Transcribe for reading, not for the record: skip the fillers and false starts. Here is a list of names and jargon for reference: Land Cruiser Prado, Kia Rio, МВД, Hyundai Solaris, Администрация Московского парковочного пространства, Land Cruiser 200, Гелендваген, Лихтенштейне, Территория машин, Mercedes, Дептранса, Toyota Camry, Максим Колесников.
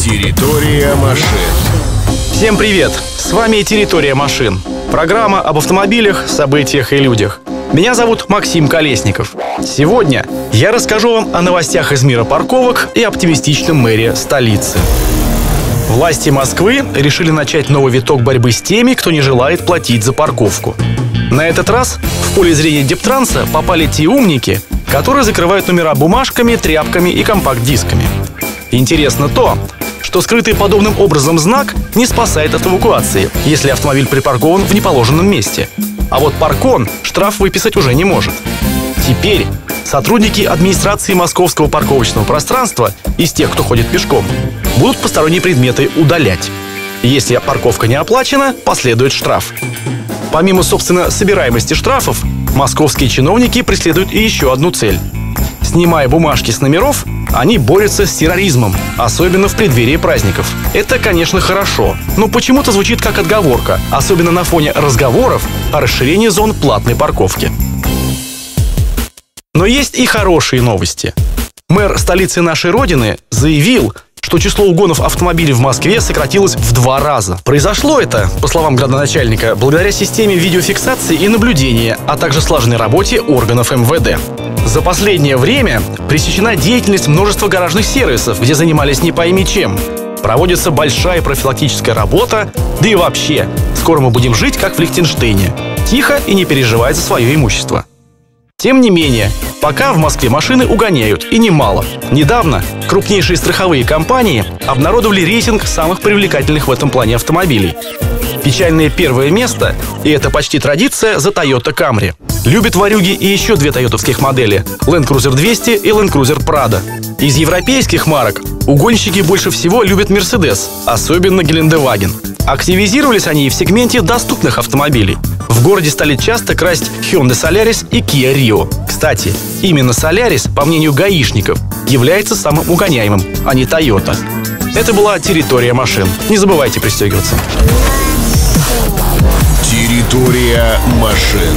Территория машин. Всем привет! С вами «Территория машин». Программа об автомобилях, событиях и людях. Меня зовут Максим Колесников. Сегодня я расскажу вам о новостях из мира парковок и оптимистичном мэре столицы. Власти Москвы решили начать новый виток борьбы с теми, кто не желает платить за парковку. На этот раз в поле зрения Дептранса попали те умники, которые закрывают номера бумажками, тряпками и компакт-дисками. Интересно то, что скрытый подобным образом знак не спасает от эвакуации, если автомобиль припаркован в неположенном месте. А вот паркон штраф выписать уже не может. Теперь сотрудники администрации Московского парковочного пространства из тех, кто ходит пешком, будут посторонние предметы удалять. Если парковка не оплачена, последует штраф. Помимо, собственно, собираемости штрафов, московские чиновники преследуют и еще одну цель. Снимая бумажки с номеров, они борются с терроризмом, особенно в преддверии праздников. Это, конечно, хорошо, но почему-то звучит как отговорка, особенно на фоне разговоров о расширении зон платной парковки. Но есть и хорошие новости. Мэр столицы нашей Родины заявил, что число угонов автомобилей в Москве сократилось в 2 раза. Произошло это, по словам градоначальника, благодаря системе видеофиксации и наблюдения, а также слаженной работе органов МВД. За последнее время пресечена деятельность множества гаражных сервисов, где занимались не пойми чем. Проводится большая профилактическая работа, да и вообще, скоро мы будем жить, как в Лихтенштейне, тихо и не переживая за свое имущество. Тем не менее, пока в Москве машины угоняют, и немало. Недавно крупнейшие страховые компании обнародовали рейтинг самых привлекательных в этом плане автомобилей. Печальное первое место, и это почти традиция, за Toyota Camry. Любят ворюги и еще 2 тойотовских модели – Land Cruiser 200 и Land Cruiser Prado. Из европейских марок угонщики больше всего любят Mercedes, особенно Гелендваген. Активизировались они и в сегменте доступных автомобилей. В городе стали часто красть Hyundai Solaris и Kia Rio. Кстати, именно Solaris, по мнению гаишников, является самым угоняемым, а не Toyota. Это была «Территория машин». Не забывайте пристегиваться. «Территория машин».